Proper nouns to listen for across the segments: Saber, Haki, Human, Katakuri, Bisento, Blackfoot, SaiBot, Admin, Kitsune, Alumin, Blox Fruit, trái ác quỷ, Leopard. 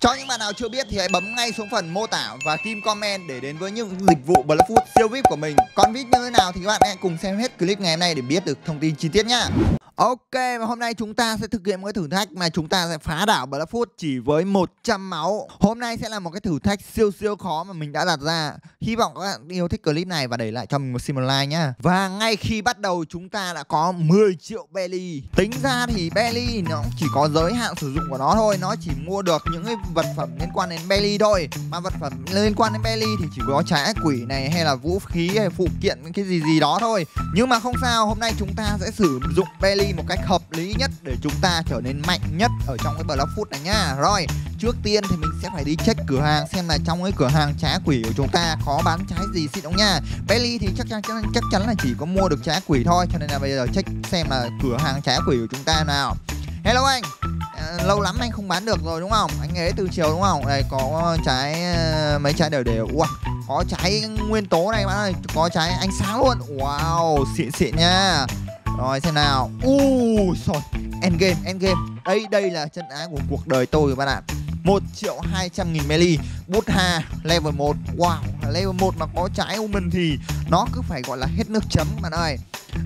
Cho những bạn nào chưa biết thì hãy bấm ngay xuống phần mô tả và kim comment để đến với những dịch vụ Blackfoot siêu VIP của mình. Còn VIP như thế nào thì các bạn hãy cùng xem hết clip ngày hôm nay để biết được thông tin chi tiết nhá. Ok, và hôm nay chúng ta sẽ thực hiện một cái thử thách mà chúng ta sẽ phá đảo Blackfoot chỉ với 100 máu. Hôm nay sẽ là một cái thử thách siêu khó mà mình đã đặt ra. Hy vọng các bạn yêu thích clip này và để lại cho mình một sim online nhá. Và ngay khi bắt đầu chúng ta đã có 10 triệu belly. Tính ra thì belly nó chỉ có giới hạn sử dụng của nó thôi. Nó chỉ mua được những cái vật phẩm liên quan đến belly thôi. Mà vật phẩm liên quan đến belly thì chỉ có trái ác quỷ này hay là vũ khí hay phụ kiện cái gì đó thôi. Nhưng mà không sao, hôm nay chúng ta sẽ sử dụng belly một cách hợp lý nhất để chúng ta trở nên mạnh nhất ở trong cái Blackfoot này nhá. Rồi, trước tiên thì mình sẽ phải đi check cửa hàng xem là trong cái cửa hàng trái quỷ của chúng ta có bán trái gì xịn không nha. Belly thì chắc chắn là chỉ có mua được trái quỷ thôi, cho nên là bây giờ check xem là cửa hàng trái quỷ của chúng ta nào. Hello anh. Lâu lắm anh không bán được rồi đúng không? Anh ế từ chiều đúng không? Đây có trái mấy trái đều. Wow, có trái nguyên tố này bạn ơi, có trái ánh sáng luôn. Wow, xịn nha. Rồi xem nào. Rồi, endgame. Đây là chân ái của cuộc đời tôi rồi bạn ạ. 1.200.000 melee. Bút ha, level 1. Wow, level 1 mà có trái Human thì nó cứ phải gọi là hết nước chấm bạn ơi.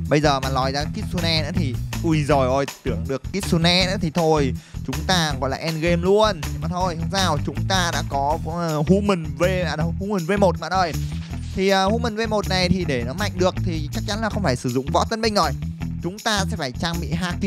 Bây giờ mà lòi ra Kitsune nữa thì ui giời ơi, tưởng được Kitsune nữa thì thôi, chúng ta gọi là endgame luôn. Nhưng mà thôi, không sao, chúng ta đã có Human V1 bạn ơi. Thì Human V1 này thì để nó mạnh được thì chắc chắn là không phải sử dụng võ tân binh rồi. Chúng ta sẽ phải trang bị Haki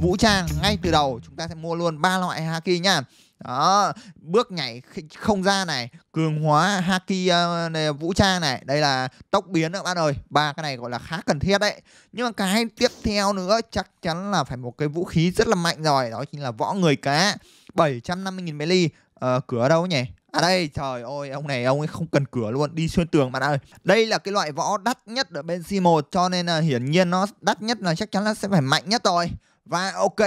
vũ trang ngay từ đầu. Chúng ta sẽ mua luôn 3 loại Haki nhá. Đó, bước nhảy không gian này, cường hóa Haki này, vũ trang này. Đây là tốc biến các bạn ơi. 3 cái này gọi là khá cần thiết đấy. Nhưng mà cái tiếp theo nữa chắc chắn là phải một cái vũ khí rất là mạnh rồi. Đó chính là võ người cá. 750.000 melee. Cửa đâu nhỉ? À đây, trời ơi, ông này ông ấy không cần cửa luôn, đi xuyên tường bạn ơi. Đây là cái loại võ đắt nhất ở bên C1, cho nên là hiển nhiên nó đắt nhất là chắc chắn là sẽ phải mạnh nhất rồi. Và ok,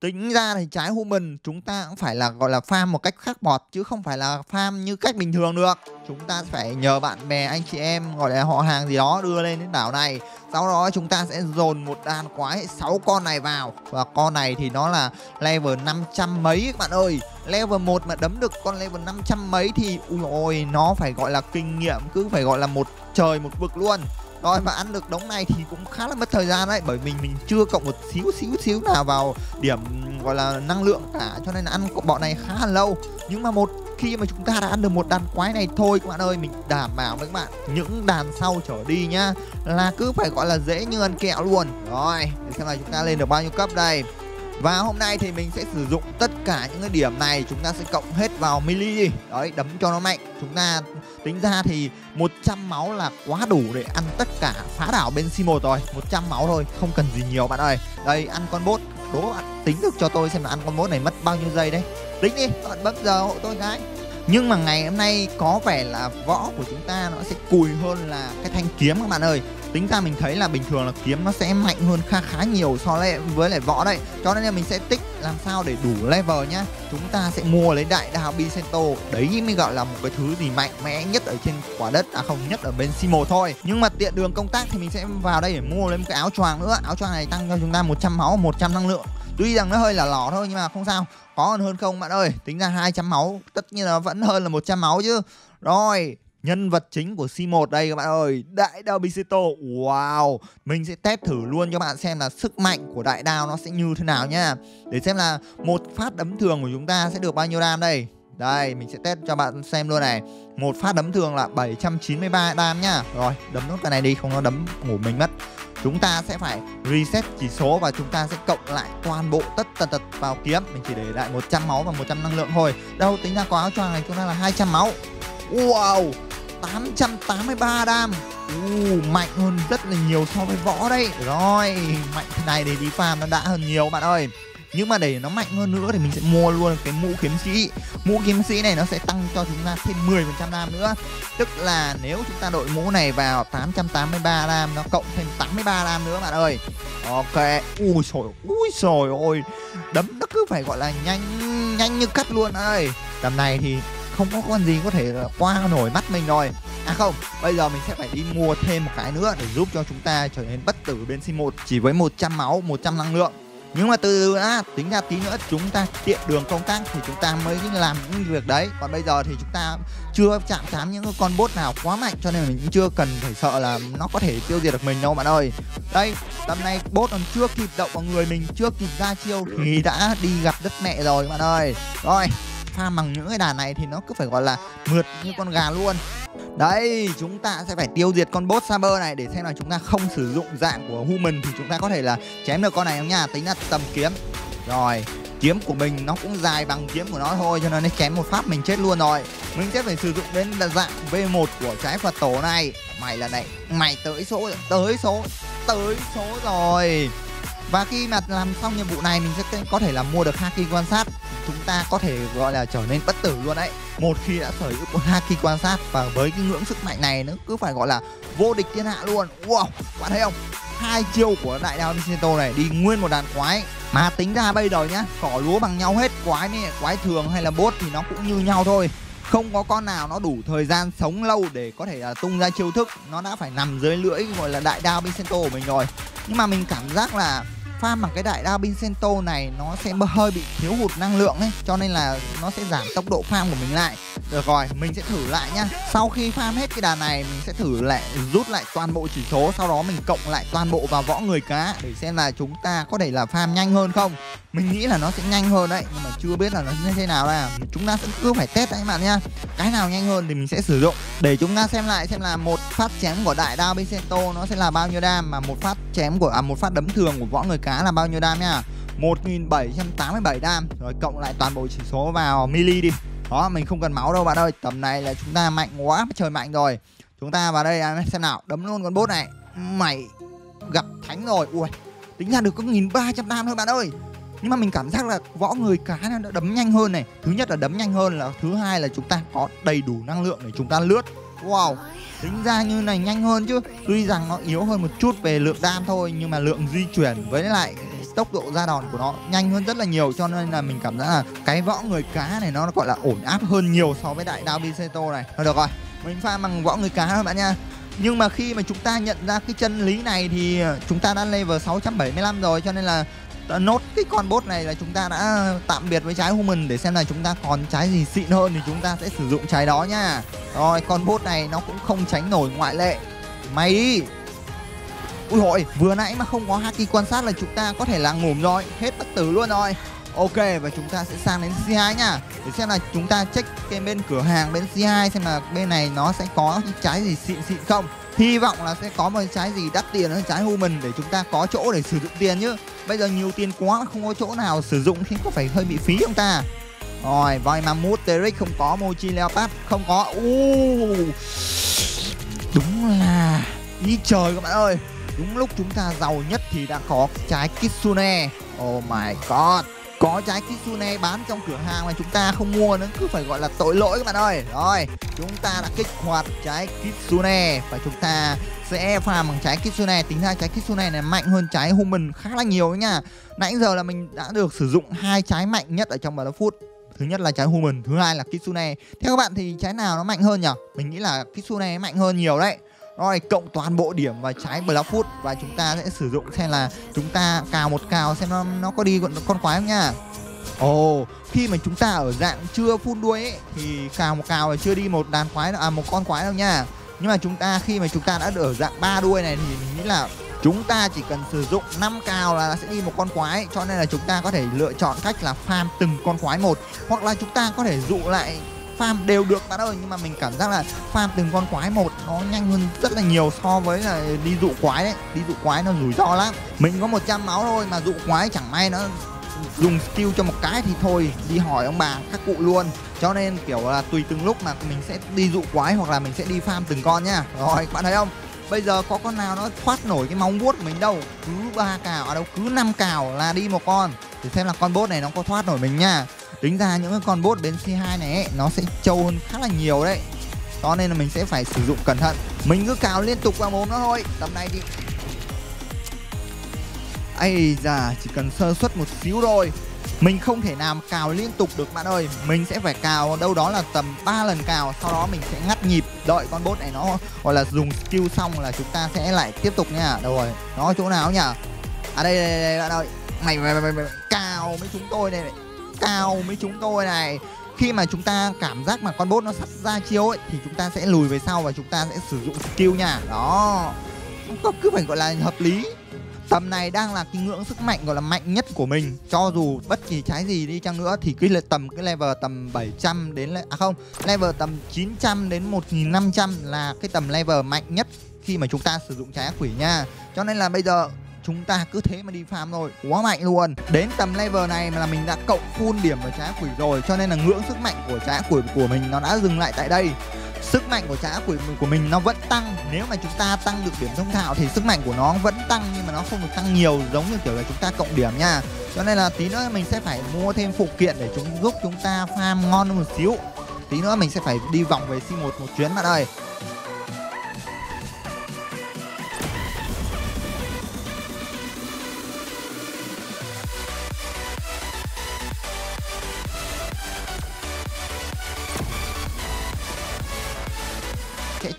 tính ra thì trái Human chúng ta cũng phải là gọi là farm một cách khác bọt, chứ không phải là farm như cách bình thường được. Chúng ta phải nhờ bạn bè, anh chị em, gọi là họ hàng gì đó đưa lên đến đảo này. Sau đó chúng ta sẽ dồn một đàn quái 6 con này vào. Và con này thì nó là level 500 mấy các bạn ơi. Level 1 mà đấm được con level 500 mấy thì ui ôi, nó phải gọi là kinh nghiệm, cứ phải gọi là một trời một vực luôn. Rồi mà ăn được đống này thì cũng khá là mất thời gian đấy. Bởi mình chưa cộng một xíu nào vào điểm gọi là năng lượng cả, cho nên là ăn bọn này khá là lâu. Nhưng mà một khi mà chúng ta đã ăn được một đàn quái này thôi các bạn ơi, mình đảm bảo với các bạn những đàn sau trở đi nhá là cứ phải gọi là dễ như ăn kẹo luôn. Rồi, để xem là chúng ta lên được bao nhiêu cấp đây. Và hôm nay thì mình sẽ sử dụng tất cả những cái điểm này, chúng ta sẽ cộng hết vào melee. Đấy, đấm cho nó mạnh. Chúng ta tính ra thì 100 máu là quá đủ để ăn tất cả phá đảo bên C1 rồi. 100 máu thôi, không cần gì nhiều bạn ơi. Đây, ăn con bốt. Đố bạn tính được cho tôi xem là ăn con bốt này mất bao nhiêu giây đấy. Tính đi, bạn bấm giờ hộ tôi cái. Nhưng mà ngày hôm nay có vẻ là võ của chúng ta nó sẽ cùi hơn là cái thanh kiếm các bạn ơi. Tính ra mình thấy là bình thường là kiếm nó sẽ mạnh hơn khá nhiều so với lại võ đấy. Cho nên là mình sẽ tích làm sao để đủ level nhá. Chúng ta sẽ mua lấy đại đao Bisento. Đấy mới gọi là một cái thứ gì mạnh mẽ nhất ở trên quả đất. À không, nhất ở bên C1 thôi. Nhưng mà tiện đường công tác thì mình sẽ vào đây để mua lấy một cái áo choàng nữa. Áo choàng này tăng cho chúng ta 100 máu, 100 năng lượng. Tuy rằng nó hơi là lỏ thôi nhưng mà không sao. Có hơn không bạn ơi. Tính ra 200 máu tất nhiên là vẫn hơn là 100 máu chứ. Rồi, nhân vật chính của C1 đây các bạn ơi, đại đao Bisento. Wow, mình sẽ test thử luôn cho bạn xem là sức mạnh của đại đao nó sẽ như thế nào nhá. Để xem là một phát đấm thường của chúng ta sẽ được bao nhiêu đam đây. Đây, mình sẽ test cho bạn xem luôn này. Một phát đấm thường là 793 đam nhá. Rồi, đấm nốt cái này đi, không nó đấm ngủ mình mất. Chúng ta sẽ phải reset chỉ số và chúng ta sẽ cộng lại toàn bộ tất tật vào kiếm. Mình chỉ để lại 100 máu và 100 năng lượng thôi. Đâu, tính ra có áo choàng này chúng ta là 200 máu. Wow, 883 đam. Mạnh hơn rất là nhiều so với võ đấy. Rồi, mạnh thế này để đi farm nó đã hơn nhiều bạn ơi. Nhưng mà để nó mạnh hơn nữa thì mình sẽ mua luôn cái mũ kiếm sĩ. Mũ kiếm sĩ này nó sẽ tăng cho chúng ta thêm 10% đam nữa. Tức là nếu chúng ta đội mũ này vào 883 đam, nó cộng thêm 83 đam nữa bạn ơi. Ok, ui trời ơi, đấm nó cứ phải gọi là nhanh như cắt luôn ơi. Tầm này thì không có con gì có thể qua nổi mắt mình rồi. À không, bây giờ mình sẽ phải đi mua thêm một cái nữa để giúp cho chúng ta trở nên bất tử bên C1 chỉ với 100 máu, 100 năng lượng. Nhưng mà từ tính ra tí nữa chúng ta tiện đường công tác thì chúng ta mới làm những việc đấy. Còn bây giờ thì chúng ta chưa chạm trán những con bot nào quá mạnh, cho nên mình cũng chưa cần phải sợ là nó có thể tiêu diệt được mình đâu bạn ơi. Đây, tầm này bot còn chưa kịp động vào người mình, chưa kịp ra chiêu thì đã đi gặp đất mẹ rồi bạn ơi. Rồi, pha bằng những cái đàn này thì nó cứ phải gọi là mượt như con gà luôn. Đấy, chúng ta sẽ phải tiêu diệt con bot Saber này để xem là chúng ta không sử dụng dạng của Human thì chúng ta có thể là chém được con này không nha. Tính là tầm kiếm. Rồi, kiếm của mình nó cũng dài bằng kiếm của nó thôi, cho nên nó chém một phát mình chết luôn rồi. Mình sẽ phải sử dụng đến là dạng V1 của trái Phật tổ này. Mày lần này, mày tới số rồi. Và khi mà làm xong nhiệm vụ này mình sẽ có thể là mua được Haki quan sát. Chúng ta có thể gọi là trở nên bất tử luôn đấy. Một khi đã sở hữu con Haki quan sát, và với cái ngưỡng sức mạnh này nó cứ phải gọi là vô địch thiên hạ luôn. Wow, bạn thấy không? Hai chiêu của đại đao Bisento này đi nguyên một đàn quái. Mà tính ra bây giờ nhá, cỏ lúa bằng nhau hết, quái này, quái thường hay là bot thì nó cũng như nhau thôi. Không có con nào nó đủ thời gian sống lâu để có thể là tung ra chiêu thức. Nó đã phải nằm dưới lưỡi gọi là đại đao Bisento của mình rồi. Nhưng mà mình cảm giác là farm bằng cái đại đao Bisento này nó sẽ hơi bị thiếu hụt năng lượng ấy, cho nên là nó sẽ giảm tốc độ farm của mình lại. Được rồi, mình sẽ thử lại nhá. Sau khi farm hết cái đàn này mình sẽ thử lại rút lại toàn bộ chỉ số, sau đó mình cộng lại toàn bộ vào võ người cá để xem là chúng ta có thể là farm nhanh hơn không. Mình nghĩ là nó sẽ nhanh hơn đấy, nhưng mà chưa biết là nó như thế nào đây. Chúng ta sẽ cứ phải test đấy các bạn nhá. Cái nào nhanh hơn thì mình sẽ sử dụng để chúng ta xem lại xem là một phát chém của đại đao Bisento nó sẽ là bao nhiêu đam, mà một phát chém của một phát đấm thường của võ người cá là bao nhiêu đam nha. 1787 đam. Rồi cộng lại toàn bộ chỉ số vào mili đi. Đó, mình không cần máu đâu bạn ơi. Tầm này là chúng ta mạnh quá trời mạnh rồi. Chúng ta vào đây xem nào, đấm luôn con bot này. Mày gặp thánh rồi. Ui, tính ra được có 1300 đam thôi bạn ơi. Nhưng mà mình cảm giác là võ người cá nó đấm nhanh hơn này. Thứ nhất là đấm nhanh hơn, là thứ hai là chúng ta có đầy đủ năng lượng để chúng ta lướt. Wow, tính ra như này nhanh hơn chứ. Tuy rằng nó yếu hơn một chút về lượng đam thôi, nhưng mà lượng di chuyển với lại tốc độ ra đòn của nó nhanh hơn rất là nhiều, cho nên là mình cảm giác là cái võ người cá này nó gọi là ổn áp hơn nhiều so với đại đao Bisento này. Thôi được rồi, mình pha bằng võ người cá thôi bạn nha. Nhưng mà khi mà chúng ta nhận ra cái chân lý này thì chúng ta đã level 675 rồi, cho nên là nốt cái con bot này là chúng ta đã tạm biệt với trái Human để xem là chúng ta còn trái gì xịn hơn thì chúng ta sẽ sử dụng trái đó nha. Rồi, con bot này nó cũng không tránh nổi ngoại lệ. Mày đi. Ui hội, vừa nãy mà không có Haki quan sát là chúng ta có thể là ngủm rồi, hết bất tử luôn rồi. Ok, và chúng ta sẽ sang đến C2 nha. Để xem là chúng ta check cái bên cửa hàng bên C2 xem là bên này nó sẽ có trái gì xịn không. Hy vọng là sẽ có một trái gì đắt tiền hơn trái Human để chúng ta có chỗ để sử dụng tiền chứ. Bây giờ nhiều tiền quá không có chỗ nào sử dụng thì có phải hơi bị phí không ta. Rồi, voi Mammoth, T-Rex không có, Mochi Leopard không có. Đúng là ý trời các bạn ơi. Đúng lúc chúng ta giàu nhất thì đã có trái Kitsune. Oh my god. Có trái Kitsune bán trong cửa hàng mà chúng ta không mua nữa, cứ phải gọi là tội lỗi các bạn ơi. Rồi, chúng ta đã kích hoạt trái Kitsune và chúng ta sẽ farm bằng trái Kitsune. Tính ra trái Kitsune này mạnh hơn trái Human khá là nhiều nha. Nãy giờ là mình đã được sử dụng hai trái mạnh nhất ở trong Blackfoot. Thứ nhất là trái Human, thứ hai là Kitsune. Theo các bạn thì trái nào nó mạnh hơn nhỉ? Mình nghĩ là Kitsune mạnh hơn nhiều đấy. Rồi, cộng toàn bộ điểm vào trái Blackfoot và chúng ta sẽ sử dụng xem là chúng ta cào một cào xem nó có đi con quái không nha. Ồ, khi mà chúng ta ở dạng chưa full đuôi ấy, thì cào một cào là chưa đi một đàn quái đâu, một con quái đâu nha. Nhưng mà chúng ta khi mà chúng ta đã ở dạng 3 đuôi này thì mình nghĩ là chúng ta chỉ cần sử dụng 5 cào là sẽ đi một con quái, cho nên là chúng ta có thể lựa chọn cách là farm từng con quái một, hoặc là chúng ta có thể dụ lại farm đều được bạn ơi. Nhưng mà mình cảm giác là farm từng con quái một nó nhanh hơn rất là nhiều so với là đi dụ quái đấy. Đi dụ quái nó rủi ro lắm. Mình có 100 máu thôi mà dụ quái chẳng may nó dùng skill cho một cái thì thôi, đi hỏi ông bà các cụ luôn. Cho nên kiểu là tùy từng lúc mà mình sẽ đi dụ quái hoặc là mình sẽ đi farm từng con nha. Rồi, bạn thấy không? Bây giờ có con nào nó thoát nổi cái móng vuốt của mình đâu. Cứ 3 cào ở đâu, cứ 5 cào là đi một con. Để xem là con bot này nó có thoát nổi mình nha. Tính ra những cái con bot bên C2 này ấy, nó sẽ trâu hơn khá là nhiều đấy. Cho nên là mình sẽ phải sử dụng cẩn thận. Mình cứ cào liên tục vào mồm nó thôi. Tầm này đi. Ây da, chỉ cần sơ suất một xíu thôi. Mình không thể nào cào liên tục được bạn ơi. Mình sẽ phải cào đâu đó là tầm 3 lần cào. Sau đó mình sẽ ngắt nhịp. Đợi con bot này nó gọi là dùng skill xong là chúng ta sẽ lại tiếp tục nha. Đâu rồi, nó chỗ nào nhỉ? À đây bạn ơi. mày cào với chúng tôi này, Khi mà chúng ta cảm giác mà con bốt nó sắp ra chiêu ấy thì chúng ta sẽ lùi về sau và chúng ta sẽ sử dụng skill nha. Đó, cứ phải gọi là hợp lý. Tầm này đang là cái ngưỡng sức mạnh gọi là mạnh nhất của mình. Cho dù bất kỳ trái gì đi chăng nữa thì cái level tầm 700 đến level tầm 900 đến 1500 là cái tầm level mạnh nhất khi mà chúng ta sử dụng trái ác quỷ nha. Cho nên là bây giờ chúng ta cứ thế mà đi farm thôi, quá mạnh luôn. Đến tầm level này là mình đã cộng full điểm vào trái ác quỷ rồi, cho nên là ngưỡng sức mạnh của trái ác quỷ của mình nó đã dừng lại tại đây. Sức mạnh của trái ác quỷ của mình nó vẫn tăng. Nếu mà chúng ta tăng được điểm thông thạo thì sức mạnh của nó vẫn tăng, nhưng mà nó không được tăng nhiều giống như kiểu là chúng ta cộng điểm nha. Cho nên là tí nữa mình sẽ phải mua thêm phụ kiện để giúp chúng ta farm ngon hơn một xíu. Tí nữa mình sẽ phải đi vòng về C1 một chuyến bạn ơi.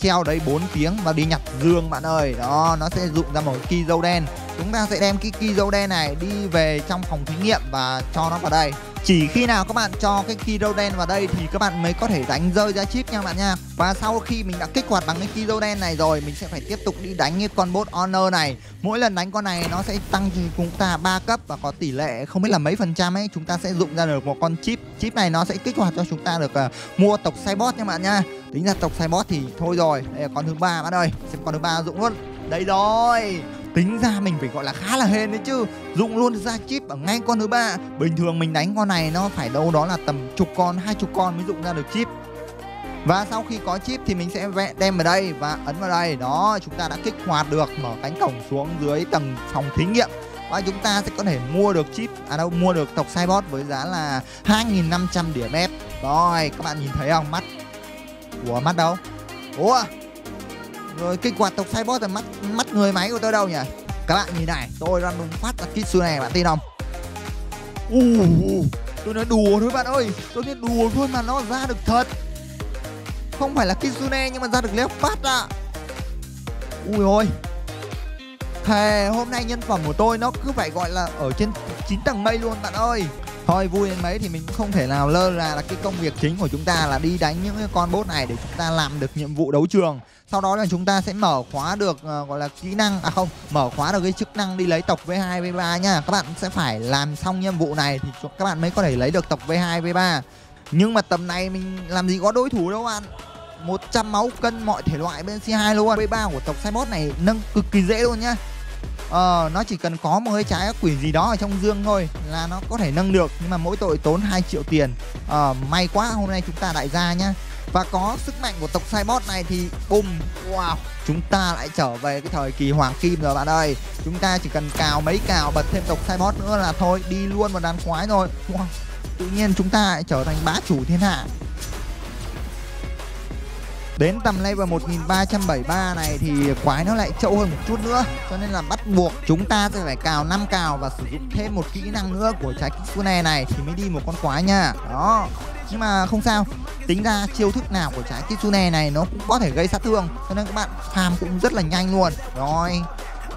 Treo đấy 4 tiếng và đi nhặt dương bạn ơi. Đó, nó sẽ dụng ra một cái dâu đen. Chúng ta sẽ đem cái ki dâu đen này đi về trong phòng thí nghiệm và cho nó vào đây. Chỉ khi nào các bạn cho cái ki dâu đen vào đây thì các bạn mới có thể đánh rơi ra chip nha bạn nha. Và sau khi mình đã kích hoạt bằng cái ki dâu đen này rồi, mình sẽ phải tiếp tục đi đánh cái con bot honor này. Mỗi lần đánh con này nó sẽ tăng cho chúng ta 3 cấp và có tỷ lệ không biết là mấy phần trăm ấy, chúng ta sẽ dụng ra được một con chip. Chip này nó sẽ kích hoạt cho chúng ta được mua tộc SaiBot nha bạn nha. Tính ra tộc SaiBot thì thôi rồi. Đây là con thứ 3 bạn ơi. Xem con thứ 3 dụng luôn. Đây rồi. Tính ra mình phải gọi là khá là hên đấy chứ. Dụng luôn ra chip ở ngay con thứ 3. Bình thường mình đánh con này nó phải đâu đó là tầm chục con, 20 con mới dụng ra được chip. Và sau khi có chip thì mình sẽ đem vào đây và ấn vào đây. Đó, chúng ta đã kích hoạt được. Mở cánh cổng xuống dưới tầng phòng thí nghiệm và chúng ta sẽ có thể mua được chip, mua được tộc SaiBot với giá là 2500 điểm F. Rồi, các bạn nhìn thấy không? Mắt. Ủa, mắt đâu? Ủa, rồi kích hoạt tộc SaiBot là mắt người máy của tôi đâu nhỉ? Các bạn nhìn này, tôi random phát ra Kitsune này, bạn tin không? Tôi nói đùa thôi bạn ơi, tôi nói đùa thôi mà nó ra được thật. Không phải là Kitsune nhưng mà ra được Leopard ạ. Ui ôi, thề hôm nay nhân phẩm của tôi nó cứ phải gọi là ở trên 9 tầng mây luôn bạn ơi. Thôi vui đến mấy thì mình cũng không thể nào lơ là cái công việc chính của chúng ta là đi đánh những cái con bốt này để chúng ta làm được nhiệm vụ đấu trường. Sau đó là chúng ta sẽ mở khóa được gọi là kỹ năng, mở khóa được cái chức năng đi lấy tộc V2, V3 nha. Các bạn sẽ phải làm xong nhiệm vụ này thì các bạn mới có thể lấy được tộc V2, V3. Nhưng mà tầm này mình làm gì có đối thủ đâu bạn. 100 máu cân mọi thể loại bên C2 luôn. V3 của tộc SaiBot này nâng cực kỳ dễ luôn nhá. Nó chỉ cần có một cái trái ác quỷ gì đó ở trong dương thôi là nó có thể nâng được. Nhưng mà mỗi tội tốn 2 triệu tiền. May quá hôm nay chúng ta đại gia nhá. Và có sức mạnh của tộc SaiBot này thì bùm, wow, chúng ta lại trở về cái thời kỳ hoàng kim rồi bạn ơi. Chúng ta chỉ cần cào mấy cào, bật thêm tộc SaiBot nữa là thôi, đi luôn vào đàn khoái rồi. Wow, tự nhiên chúng ta lại trở thành bá chủ thiên hạ. Đến tầm level 1373 này thì quái nó lại trâu hơn một chút nữa. Cho nên là bắt buộc chúng ta sẽ phải cào 5 cào và sử dụng thêm một kỹ năng nữa của trái Kitsune này thì mới đi một con quái nha. Đó, nhưng mà không sao. Tính ra chiêu thức nào của trái Kitsune này nó cũng có thể gây sát thương. Cho nên các bạn farm cũng rất là nhanh luôn. Rồi,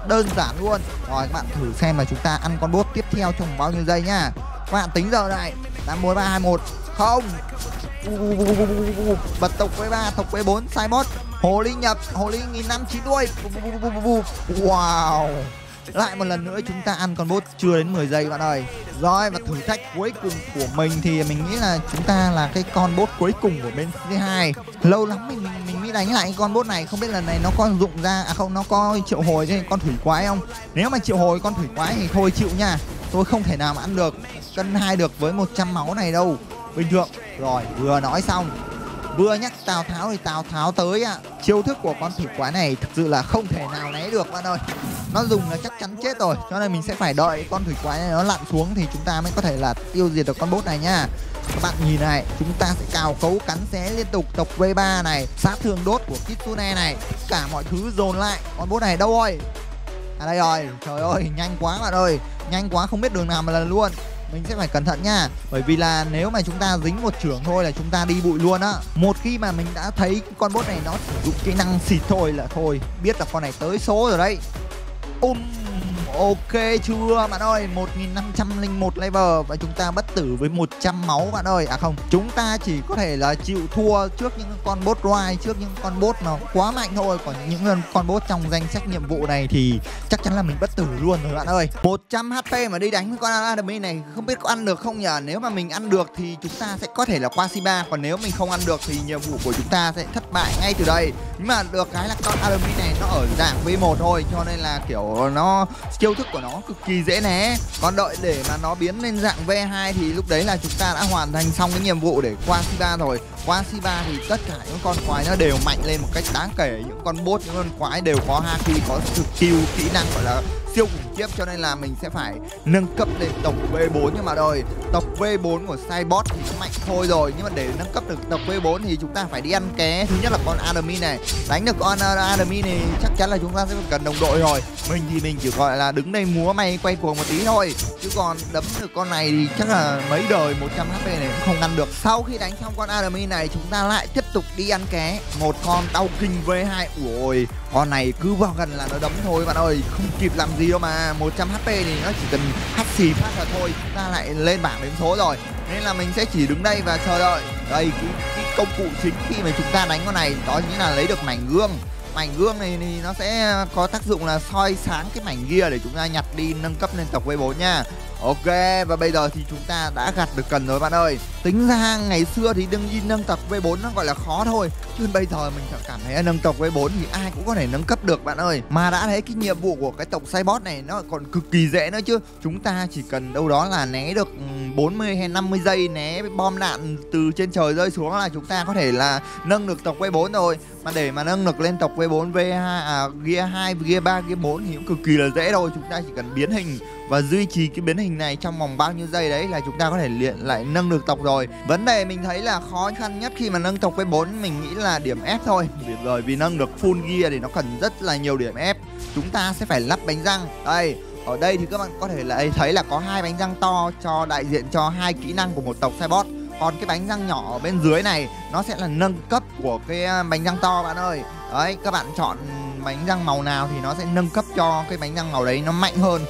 đơn giản luôn. Rồi, các bạn thử xem là chúng ta ăn con bốt tiếp theo trong bao nhiêu giây nha. Các bạn tính giờ này. 8, 4, 3, 2, 1. Không. Bật tộc V3, tộc V4, SaiBot. Hồ ly nhập, hồ ly 1590. Wow. Lại một lần nữa chúng ta ăn con bot chưa đến 10 giây bạn ơi. Rồi, và thử thách cuối cùng của mình thì mình nghĩ là chúng ta là cái con bot cuối cùng của bên C2. Lâu lắm mình mới đánh lại con bot này. Không biết lần này nó có dụng ra, nó có triệu hồi cho con thủy quái không. Nếu mà triệu hồi con thủy quái thì thôi chịu nha. Tôi không thể nào mà ăn được cân 2 được với 100 máu này đâu. Bình thường. Rồi, vừa nói xong, vừa nhắc Tào Tháo thì Tào Tháo tới ạ. Chiêu thức của con thủy quái này thực sự là không thể nào né được bạn ơi. Nó dùng là chắc chắn chết rồi. Cho nên mình sẽ phải đợi con thủy quái này nó lặn xuống thì chúng ta mới có thể là tiêu diệt được con bốt này nha. Các bạn nhìn này, chúng ta sẽ cào cấu cắn xé liên tục tộc V3 này, sát thương đốt của Kitsune này, tất cả mọi thứ dồn lại. Con bốt này đâu rồi? À đây rồi. Trời ơi, nhanh quá bạn ơi. Nhanh quá không biết đường nào mà lần luôn. Mình sẽ phải cẩn thận nha. Bởi vì là nếu mà chúng ta dính một chưởng thôi là chúng ta đi bụi luôn á. Một khi mà mình đã thấy con bốt này nó sử dụng kỹ năng xịt thôi là thôi, biết là con này tới số rồi đấy. Ok chưa bạn ơi, 1501 level và chúng ta bất tử với 100 máu bạn ơi. À không, chúng ta chỉ có thể là chịu thua trước những con bot ride, trước những con bot nó quá mạnh thôi. Còn những con bot trong danh sách nhiệm vụ này thì chắc chắn là mình bất tử luôn rồi bạn ơi. 100 HP mà đi đánh với con Admin này không biết có ăn được không nhở. Nếu mà mình ăn được thì chúng ta sẽ có thể là qua Shiba, còn nếu mình không ăn được thì nhiệm vụ của chúng ta sẽ thất bại ngay từ đây. Nhưng mà được cái là con Alumin này nó ở dạng V1 thôi, cho nên là kiểu nó chiêu thức của nó cực kỳ dễ né. Còn đợi để mà nó biến lên dạng V2 thì lúc đấy là chúng ta đã hoàn thành xong cái nhiệm vụ để qua Shiba rồi. Qua Shiba thì tất cả những con quái nó đều mạnh lên một cách đáng kể. Những con bot, những con quái đều có Haki, có skill, kỹ năng gọi là siêu khủng khiếp, cho nên là mình sẽ phải nâng cấp lên tộc V4. Nhưng mà rồi tộc V4 của SaiBot thì nó mạnh thôi rồi, nhưng mà để nâng cấp được tộc V4 thì chúng ta phải đi ăn ké. Thứ nhất là con Admin này, đánh được con Admin này chắc chắn là chúng ta sẽ cần đồng đội rồi. Mình thì mình chỉ gọi là đứng đây múa may quay cuồng một tí thôi, chứ còn đấm được con này thì chắc là mấy đời 100 HP này cũng không ngăn được. Sau khi đánh xong con Admin này chúng ta lại tiếp tục đi ăn ké một con tàu kinh V2. Ui, con này cứ vào gần là nó đấm thôi bạn ơi, không kịp làm gì đâu mà. 100 HP thì nó chỉ cần hắt xì phát là thôi, chúng ta lại lên bảng điểm số rồi. Nên là mình sẽ chỉ đứng đây và chờ đợi. Đây, cái công cụ chính khi mà chúng ta đánh con này đó chính là lấy được mảnh gương. Mảnh gương này thì nó sẽ có tác dụng là soi sáng cái mảnh kia để chúng ta nhặt đi nâng cấp lên tộc V4 nha. Ok, và bây giờ thì chúng ta đã gặt được cần rồi bạn ơi. Tính ra ngày xưa thì đương nhiên nâng tộc V4 nó gọi là khó thôi, chứ bây giờ mình cảm thấy nâng tộc V4 thì ai cũng có thể nâng cấp được bạn ơi. Mà đã thấy cái nhiệm vụ của cái tộc SaiBot này nó còn cực kỳ dễ nữa chứ. Chúng ta chỉ cần đâu đó là né được 40 hay 50 giây, né bom đạn từ trên trời rơi xuống là chúng ta có thể là nâng được tộc V4 rồi. Mà để mà nâng được lên tộc V4, V2, Gear 2, Gear 3, Gear 4 thì cũng cực kỳ là dễ thôi. Chúng ta chỉ cần biến hình và duy trì cái biến hình này trong vòng bao nhiêu giây đấy là chúng ta có thể luyện lại nâng được tộc rồi. Vấn đề mình thấy là khó khăn nhất khi mà nâng tộc V4 mình nghĩ là điểm F thôi. Bởi vì nâng được full gear thì nó cần rất là nhiều điểm F. Chúng ta sẽ phải lắp bánh răng. Đây, ở đây thì các bạn có thể là thấy là có hai bánh răng to cho đại diện cho hai kỹ năng của một tộc SaiBot. Còn cái bánh răng nhỏ ở bên dưới này nó sẽ là nâng cấp của cái bánh răng to bạn ơi. Đấy, các bạn chọn bánh răng màu nào thì nó sẽ nâng cấp cho cái bánh răng màu đấy nó mạnh hơn.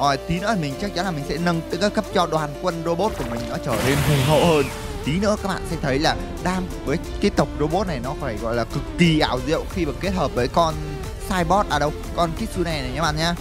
Rồi tí nữa mình chắc chắn là mình sẽ nâng cấp cho đoàn quân robot của mình nó trở nên hùng hậu hơn. Tí nữa các bạn sẽ thấy là đam với cái tộc robot này nó phải gọi là cực kỳ ảo diệu khi mà kết hợp với con SaiBot, à đâu, con Kitsune này các bạn nhá.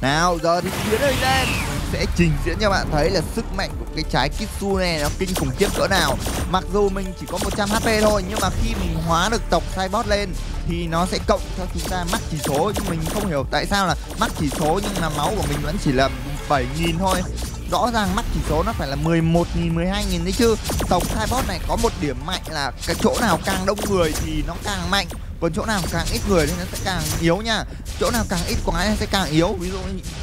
Nào giờ thì tiến lên, mình sẽ trình diễn cho bạn thấy là sức mạnh của cái trái Kitsune này nó kinh khủng khiếp cỡ nào. Mặc dù mình chỉ có 100 HP thôi, nhưng mà khi mình hóa được tộc SaiBot lên thì nó sẽ cộng cho chúng ta max chỉ số. Nhưng mình không hiểu tại sao là max chỉ số nhưng mà máu của mình vẫn chỉ là 7.000 thôi. Rõ ràng max chỉ số nó phải là 11.000, 12.000 đấy chứ. Tộc SaiBot này có một điểm mạnh là cái chỗ nào càng đông người thì nó càng mạnh, còn chỗ nào càng ít người thì nó sẽ càng yếu nha. Chỗ nào càng ít quái nó sẽ càng yếu. Ví dụ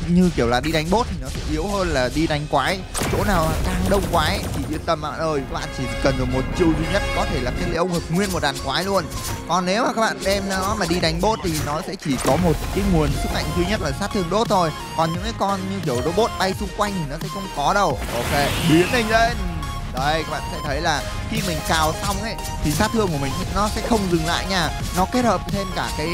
như kiểu là đi đánh bốt thì nó sẽ yếu hơn là đi đánh quái. Chỗ nào càng đông quái thì yên tâm bạn ơi, các bạn chỉ cần được một chiêu duy nhất có thể là cái lưỡi ông hợp nguyên một đàn quái luôn. Còn nếu mà các bạn đem nó mà đi đánh bốt thì nó sẽ chỉ có một cái nguồn sức mạnh duy nhất là sát thương đốt thôi. Còn những cái con như kiểu robot bay xung quanh thì nó sẽ không có đâu. Ok, biến hình lên. Đây, các bạn sẽ thấy là khi mình cào xong ấy thì sát thương của mình nó sẽ không dừng lại nha. Nó kết hợp thêm cả cái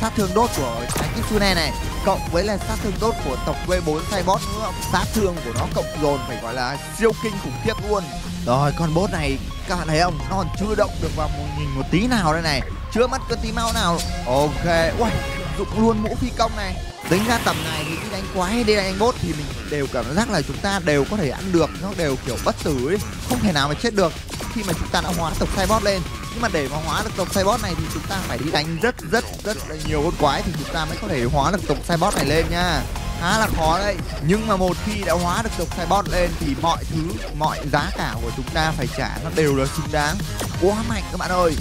sát thương đốt của cái Kitsune này cộng với là sát thương đốt của tộc V4 SaiBot nữa. Sát thương của nó cộng dồn phải gọi là siêu kinh khủng khiếp luôn. Rồi, con bốt này các bạn thấy không? Nó còn chưa động được vào một nhìn một tí nào đây này, chưa mất cái tí máu nào. Ok, uầy, dụng luôn mũ phi công này. Tính ra tầm này thì đi đánh quái hay đi đánh bốt thì mình đều cảm giác là chúng ta đều có thể ăn được, nó đều kiểu bất tử ấy, không thể nào mà chết được. Khi mà chúng ta đã hóa tộc SaiBot lên Nhưng mà để mà hóa được tộc SaiBot này thì chúng ta phải đi đánh rất là nhiều con quái thì chúng ta mới có thể hóa được tộc SaiBot này lên nha. Khá là khó đấy. Nhưng mà một khi đã hóa được tộc SaiBot lên thì mọi thứ, mọi giá cả của chúng ta phải trả nó đều là xứng đáng. Quá mạnh các bạn ơi.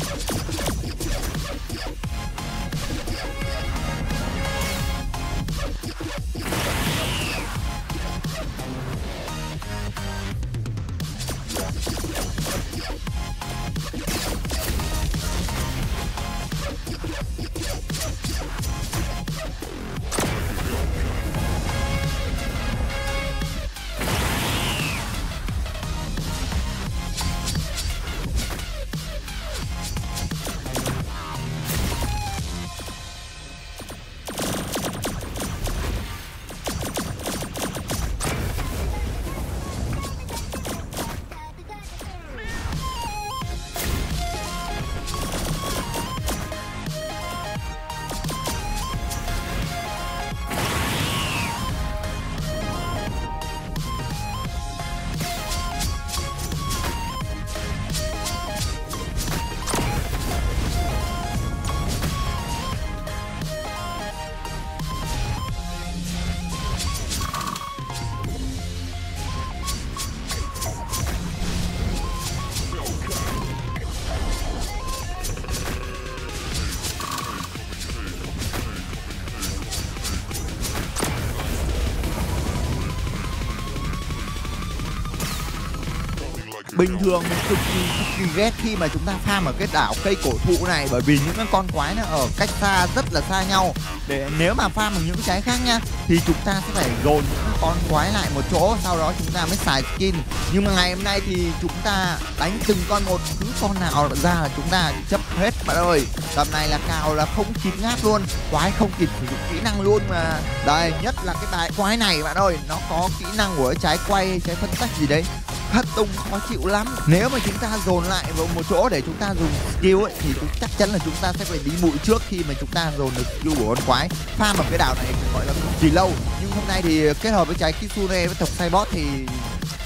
Bình thường mình cực kỳ ghét khi mà chúng ta farm ở cái đảo cây cổ thụ này, bởi vì những con quái nó ở cách xa, rất là xa nhau. Để nếu mà farm bằng những trái khác nhá thì chúng ta sẽ phải dồn những con quái lại một chỗ, sau đó chúng ta mới xài skin. Nhưng mà ngày hôm nay thì chúng ta đánh từng con một, cứ con nào ra là chúng ta chấp hết bạn ơi. Tầm này là cào là không kịp ngáp luôn, quái không kịp sử dụng kỹ năng luôn mà. Đây, nhất là cái bài quái này bạn ơi, nó có kỹ năng của trái quay, trái phân tách gì đấy, hất tung khó chịu lắm. Nếu mà chúng ta dồn lại vào một chỗ để chúng ta dùng skill ấy thì chắc chắn là chúng ta sẽ phải đi bụi trước khi mà chúng ta dồn được skill của con quái. Farm ở cái đảo này gọi là cực kỳ lâu, nhưng hôm nay thì kết hợp với trái Kitsune với tộc SaiBot thì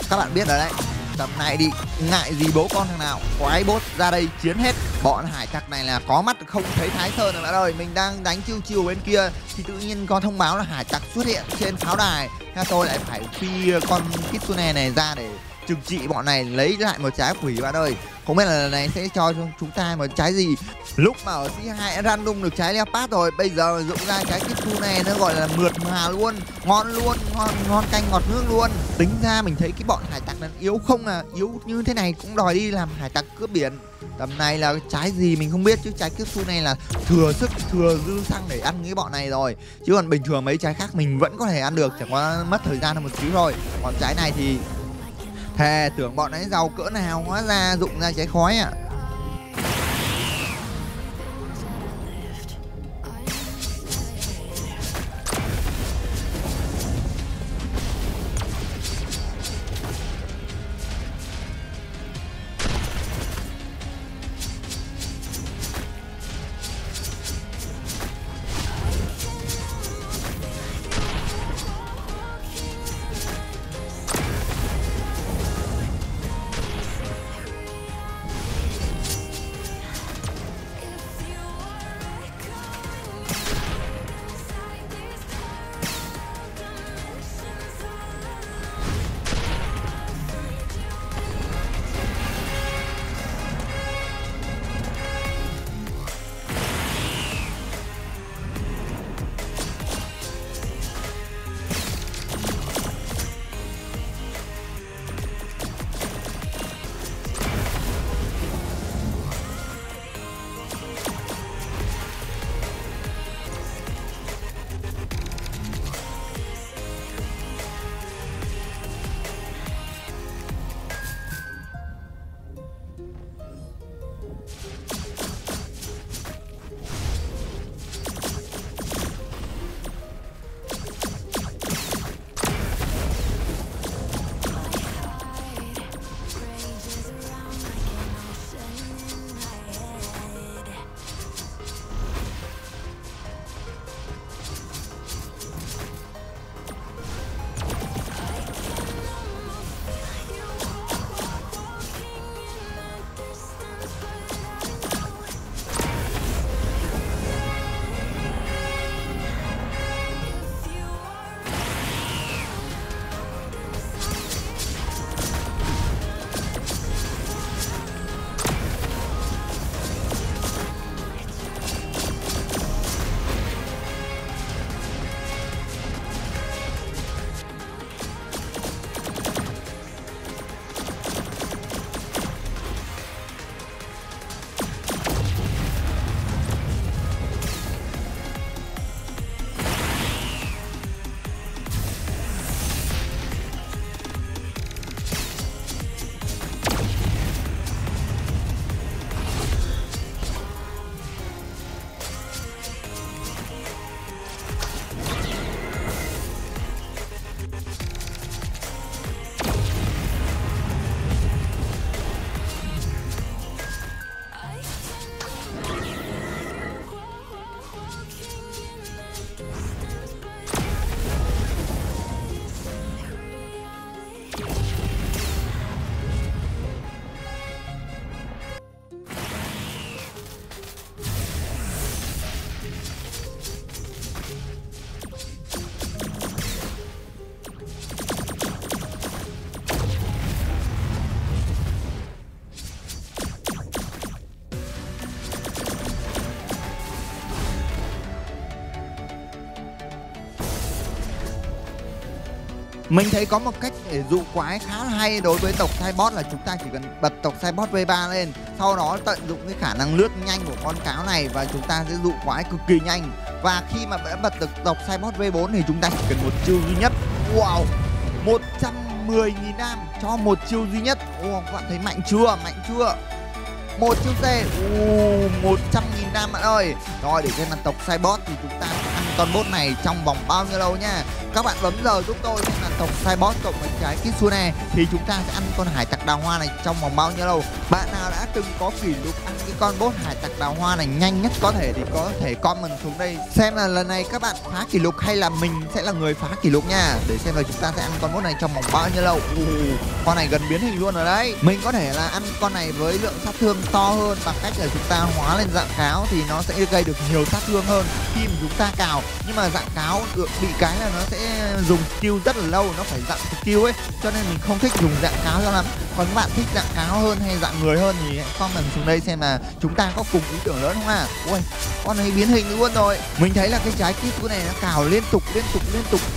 các bạn biết rồi đấy. Tầm này đi, ngại gì bố con thằng nào, quái bốt ra đây chiến hết. Bọn hải tặc này là có mắt không thấy Thái Sơn rồi bạn ơi. Mình đang đánh chiêu chiêu bên kia thì tự nhiên có thông báo là hải tặc xuất hiện trên pháo đài. Theo tôi lại phải phi con Kitsune này ra để trừng trị bọn này, lấy lại một trái quỷ bạn ơi. Không biết là lần này sẽ cho chúng ta một trái gì. Lúc mà ở C2 random được trái Leopard rồi, bây giờ dụng ra trái Kitsune này nó gọi là mượt mà luôn, ngon canh ngọt nước luôn. Tính ra mình thấy cái bọn hải tặc nó yếu không à, yếu như thế này cũng đòi đi làm hải tặc cướp biển. Tầm này là trái gì mình không biết, chứ trái Kitsune này là thừa sức, thừa dư xăng để ăn cái bọn này rồi. Chứ còn bình thường mấy trái khác mình vẫn có thể ăn được, chẳng có mất thời gian hơn một xíu rồi. Còn trái này thì thề, tưởng bọn ấy giàu cỡ nào, hóa ra dụng ra trái khói ạ. Mình thấy có một cách để dụ quái khá là hay đối với tộc SaiBot là chúng ta chỉ cần bật tộc SaiBot V3 lên, sau đó tận dụng cái khả năng lướt nhanh của con cáo này và chúng ta sẽ dụ quái cực kỳ nhanh. Và khi mà đã bật được tộc SaiBot V4 thì chúng ta chỉ cần một chiêu duy nhất. Wow, 110.000 nam cho một chiêu duy nhất. Wow, các bạn thấy mạnh chưa? Mạnh chưa? Một chiêu C, 100.000 nam bạn ơi. Rồi, để trên màn tộc SaiBot thì chúng ta ăn con bot này trong vòng bao nhiêu lâu nha. Các bạn bấm giờ giúp tôi trên màn tộc SaiBot cộng với cái Kitsune thì chúng ta sẽ ăn con hải tặc đào hoa này trong vòng bao nhiêu lâu. Bạn nào đã từng có kỷ lục ăn cái con bot hải tặc đào hoa này nhanh nhất có thể thì có thể comment xuống đây xem là lần này các bạn phá kỷ lục hay là mình sẽ là người phá kỷ lục nha. Để xem là chúng ta sẽ ăn con bot này trong vòng bao nhiêu lâu. Con này gần biến hình luôn rồi đấy. Mình có thể là ăn con này với lượng sát thương to hơn bằng cách là chúng ta hóa lên dạng cáo thì nó sẽ gây được nhiều sát thương hơn khi mà chúng ta cào. Nhưng mà dạng cáo được bị cái là nó sẽ dùng skill rất là lâu, nó phải dạng skill ấy, cho nên mình không thích dùng dạng cáo cho lắm. Còn các bạn thích dạng cáo hơn hay dạng người hơn thì hãy comment xuống đây xem là chúng ta có cùng ý tưởng lớn không à. Ôi, con này biến hình luôn rồi. Mình thấy là cái trái kit của này nó cào liên tục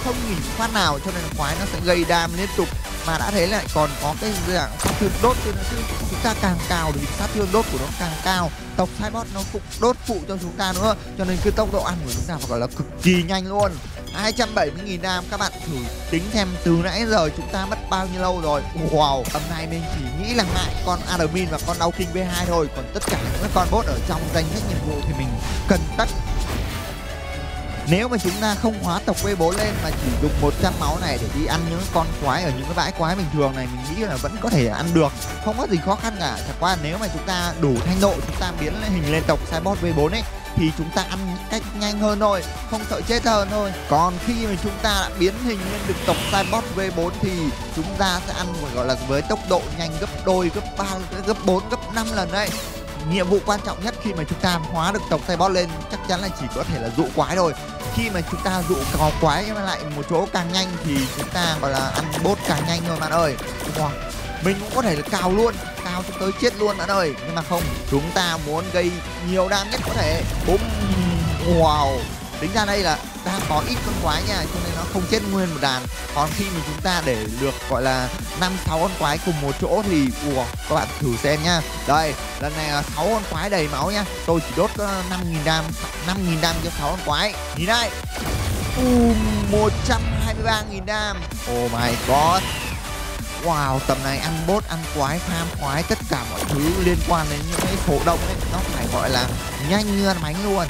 không nghỉ phát nào, cho nên quái nó sẽ gây đam liên tục. Mà đã thế lại còn có cái dạng sát thương đốt cho nó chứ, chúng ta càng cào thì sát thương đốt của nó càng cao. Tộc SaiBot nó cũng đốt phụ cho chúng ta nữa, cho nên cái tốc độ ăn của chúng ta phải gọi là cực kỳ nhanh luôn. 270.000 nam, các bạn thử tính xem từ nãy giờ chúng ta mất bao nhiêu lâu rồi. Wow, hôm nay mình chỉ nghĩ là ngại con Admin và con Đau Kinh V2 thôi, còn tất cả những con bot ở trong danh sách nhiệm vụ thì mình cần tắt. Nếu mà chúng ta không hóa tộc V4 lên mà chỉ dùng 100 máu này để đi ăn những con quái ở những cái bãi quái bình thường này, mình nghĩ là vẫn có thể ăn được, không có gì khó khăn cả. Chẳng qua nếu mà chúng ta đủ thanh độ, chúng ta biến hình lên tộc SaiBot V4 ấy thì chúng ta ăn cách nhanh hơn thôi, không sợ chết hơn thôi. Còn khi mà chúng ta đã biến hình lên được tộc SaiBot V4 thì chúng ta sẽ ăn gọi là với tốc độ nhanh gấp đôi, gấp 3, gấp 4, gấp 5 lần đấy. Nhiệm vụ quan trọng nhất khi mà chúng ta hóa được tộc SaiBot lên chắc chắn là chỉ có thể là dụ quái thôi. Khi mà chúng ta dụ có quái lại một chỗ càng nhanh thì chúng ta gọi là ăn bốt càng nhanh thôi bạn ơi. Wow, mình cũng có thể là cào luôn, cào cho tới chết luôn bạn ơi. Nhưng mà không, chúng ta muốn gây nhiều đam nhất có thể. Wow, tính ra đây là đang có ít con quái nha, cho nên nó không chết nguyên một đàn. Còn khi mà chúng ta để được gọi là 5-6 con quái cùng một chỗ thì các bạn thử xem nha. Đây, lần này là 6 con quái đầy máu nha. Tôi chỉ đốt có 5.000 đam cho 6 con quái. Nhìn đây, 123.000 đam. Oh my god. Wow, tầm này ăn bốt, ăn quái, farm quái, tất cả mọi thứ liên quan đến những cái cổ động ấy, nó phải gọi là nhanh như ăn bánh luôn.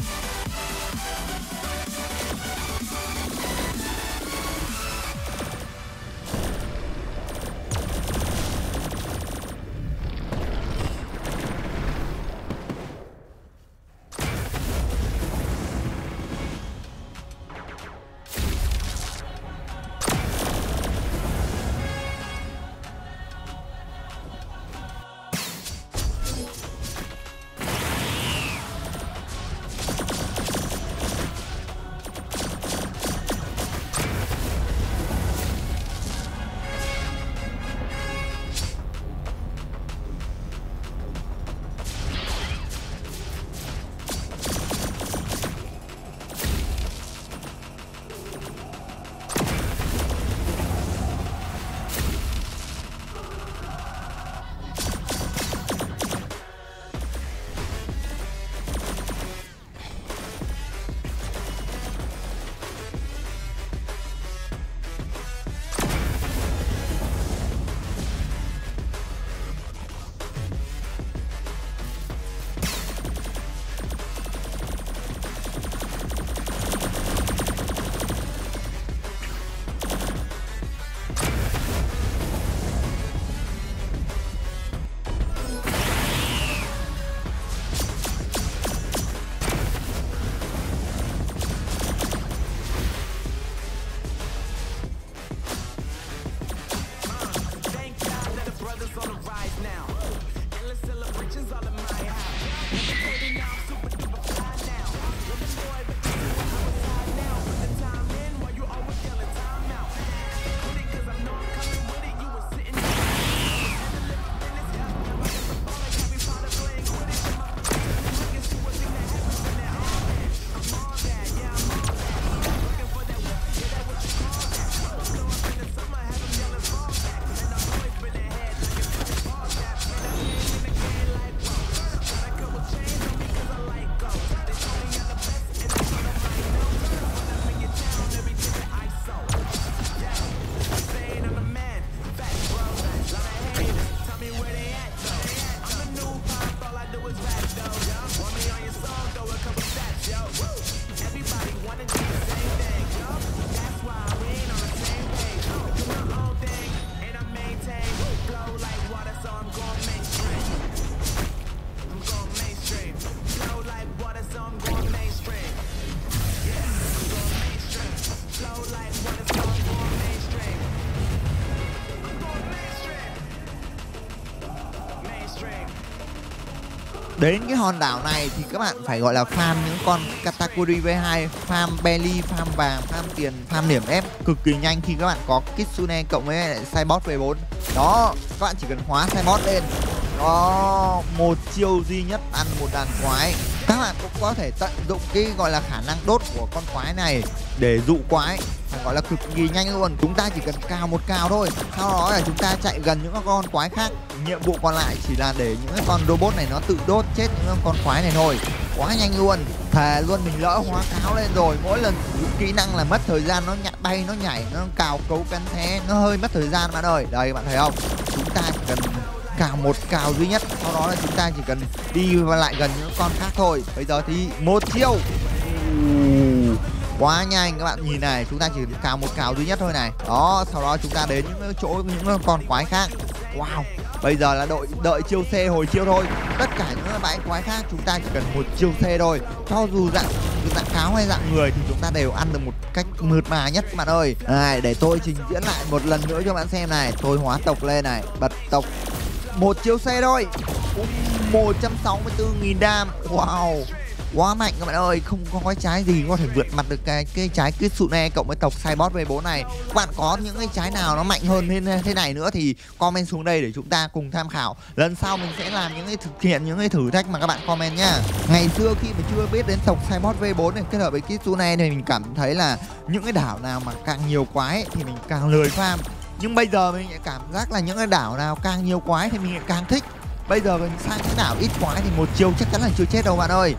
Đến cái hòn đảo này thì các bạn phải gọi là farm những con Katakuri V2, farm belly, farm vàng, farm tiền, farm điểm ép cực kỳ nhanh khi các bạn có Kitsune cộng với SaiBot V4. Đó, các bạn chỉ cần hóa SaiBot lên. Đó, một chiêu duy nhất ăn một đàn quái. Các bạn cũng có thể tận dụng cái gọi là khả năng đốt của con quái này để dụ quái, gọi là cực kỳ nhanh luôn. Chúng ta chỉ cần cào một cào thôi, sau đó là chúng ta chạy gần những con quái khác. Nhiệm vụ còn lại chỉ là để những con robot này nó tự đốt chết những con quái này thôi. Quá nhanh luôn. Thề luôn, mình lỡ hóa cáo lên rồi, mỗi lần sử dụng kỹ năng là mất thời gian, nó nhặt bay, nó nhảy, nó cào cấu cắn thế, nó hơi mất thời gian bạn ơi. Đây bạn thấy không, chúng ta chỉ cần cào một cào duy nhất, sau đó là chúng ta chỉ cần đi và lại gần những con khác thôi. Bây giờ thì một chiêu quá nhanh, các bạn nhìn này, chúng ta chỉ cào một cào duy nhất thôi này. Đó, sau đó chúng ta đến những chỗ những con quái khác. Wow, bây giờ là đợi chiêu C hồi chiêu thôi. Tất cả những bãi quái khác chúng ta chỉ cần một chiêu C thôi, cho dù dạng cáo hay dạng người thì chúng ta đều ăn được một cách mượt mà nhất bạn ơi. Này, để tôi trình diễn lại một lần nữa cho bạn xem này. Tôi hóa tộc lên này, bật tộc, một chiêu C thôi, 164.000 đam. Wow, quá mạnh các bạn ơi, không có cái trái gì có thể vượt mặt được cái trái Kitsune cộng với tộc SaiBot V4 này. Các bạn có những cái trái nào nó mạnh hơn thế này nữa thì comment xuống đây để chúng ta cùng tham khảo. Lần sau mình sẽ làm những cái thực hiện những cái thử thách mà các bạn comment nhá. Ngày xưa khi mình chưa biết đến tộc SaiBot V4 này kết hợp với Kitsune thì mình cảm thấy là những cái đảo nào mà càng nhiều quái thì mình càng lười farm. Nhưng bây giờ mình lại cảm giác là những cái đảo nào càng nhiều quái thì mình lại càng thích. Bây giờ mình sang cái đảo ít quái thì một chiêu chắc chắn là chưa chết đâu bạn ơi.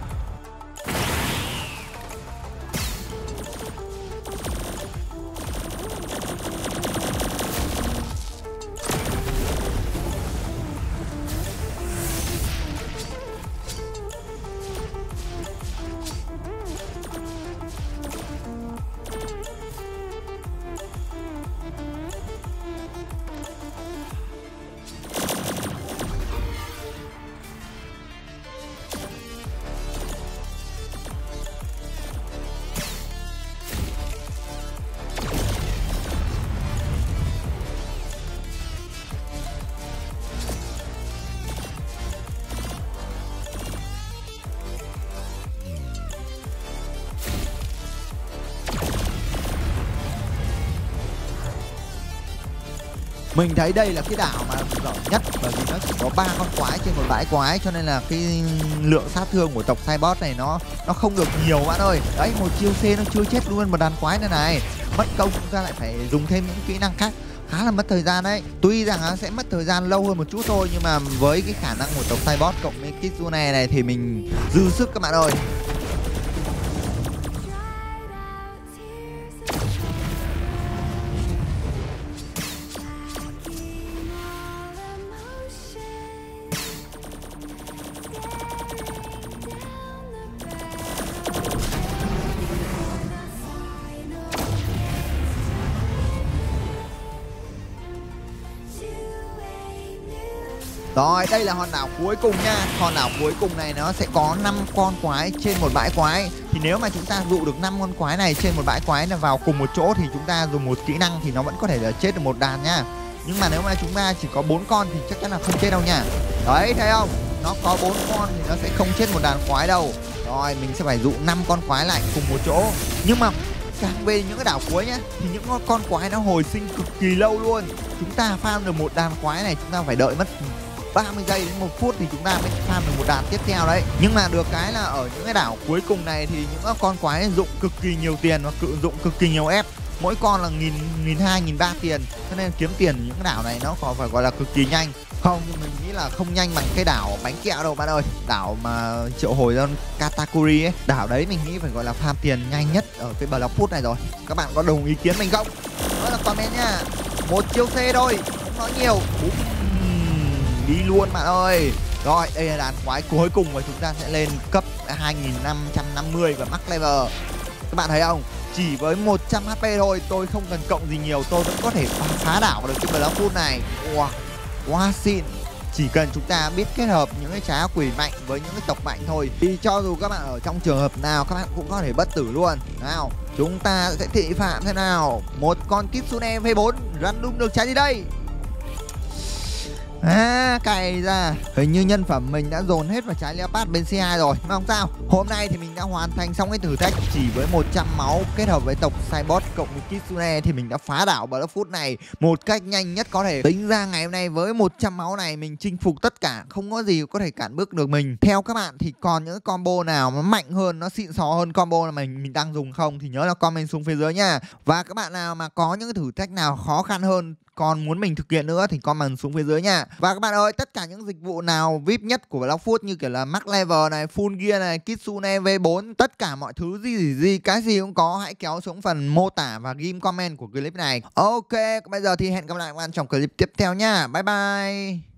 Mình thấy đây là cái đảo mà giỏi nhất bởi vì nó chỉ có 3 con quái trên một bãi quái, cho nên là cái lượng sát thương của tộc SaiBot này nó không được nhiều bạn ơi. Đấy, một chiêu C nó chưa chết luôn một đàn quái này này. Mất công chúng ta lại phải dùng thêm những kỹ năng khác, khá là mất thời gian đấy. Tuy rằng nó sẽ mất thời gian lâu hơn một chút thôi, nhưng mà với cái khả năng của tộc SaiBot cộng với Kitsune này thì mình dư sức các bạn ơi. Rồi, đây là hòn đảo cuối cùng nha. Hòn đảo cuối cùng này nó sẽ có 5 con quái trên một bãi quái. Thì nếu mà chúng ta dụ được 5 con quái này trên một bãi quái là vào cùng một chỗ thì chúng ta dùng một kỹ năng thì nó vẫn có thể là chết được một đàn nha. Nhưng mà nếu mà chúng ta chỉ có 4 con thì chắc chắn là không chết đâu nha. Đấy, thấy không? Nó có 4 con thì nó sẽ không chết một đàn quái đâu. Rồi, mình sẽ phải dụ 5 con quái lại cùng một chỗ. Nhưng mà càng về những cái đảo cuối nhá, thì những con quái nó hồi sinh cực kỳ lâu luôn. Chúng ta farm được một đàn quái này chúng ta phải đợi mất 30 giây đến 1 phút thì chúng ta mới farm được một đàn tiếp theo đấy. Nhưng mà được cái là ở những cái đảo cuối cùng này thì những con quái dụng cực kỳ nhiều tiền và dụng cực kỳ nhiều ép. Mỗi con là 1.200, 1.300 tiền. Cho nên kiếm tiền những cái đảo này nó còn phải gọi là cực kỳ nhanh. Không, nhưng mình nghĩ là không nhanh bằng cái đảo bánh kẹo đâu bạn ơi. Đảo mà triệu hồi ra Katakuri ấy, đảo đấy mình nghĩ phải gọi là farm tiền nhanh nhất ở cái Blox Fruit này rồi. Các bạn có đồng ý kiến mình không? Đó là comment nha. Một chiêu C thôi, không nói nhiều. Đi luôn bạn ơi. Rồi, đây là đàn quái cuối cùng và chúng ta sẽ lên cấp 2550 và max level. Các bạn thấy không? Chỉ với 100 HP thôi, tôi không cần cộng gì nhiều, tôi vẫn có thể phá đảo được cái Blackfoot này. Wow, quá xịn. Chỉ cần chúng ta biết kết hợp những cái trái quỷ mạnh với những cái tộc mạnh thôi thì cho dù các bạn ở trong trường hợp nào các bạn cũng có thể bất tử luôn. Nào, chúng ta sẽ thị phạm thế nào. Một con Kitsune V4 random được trái đi đây. À, cày ra. Hình như nhân phẩm mình đã dồn hết vào trái Leopard bên C2 rồi. Mà không sao, hôm nay thì mình đã hoàn thành xong cái thử thách chỉ với 100 máu. Kết hợp với tộc SaiBot cộng với Kitsune thì mình đã phá đảo Blackfoot này một cách nhanh nhất có thể. Tính ra ngày hôm nay với 100 máu này mình chinh phục tất cả, không có gì có thể cản bước được mình. Theo các bạn thì còn những combo nào nó mạnh hơn, nó xịn xò hơn combo là mình đang dùng không thì nhớ là comment xuống phía dưới nha. Và các bạn nào mà có những thử thách nào khó khăn hơn còn muốn mình thực hiện nữa thì comment xuống phía dưới nha. Và các bạn ơi, tất cả những dịch vụ nào VIP nhất của Blackfoot như kiểu là Max Level này, Full Gear này, Kitsune V4, tất cả mọi thứ gì cái gì cũng có, hãy kéo xuống phần mô tả và ghim comment của clip này. Ok, bây giờ thì hẹn gặp lại các bạn trong clip tiếp theo nha. Bye bye.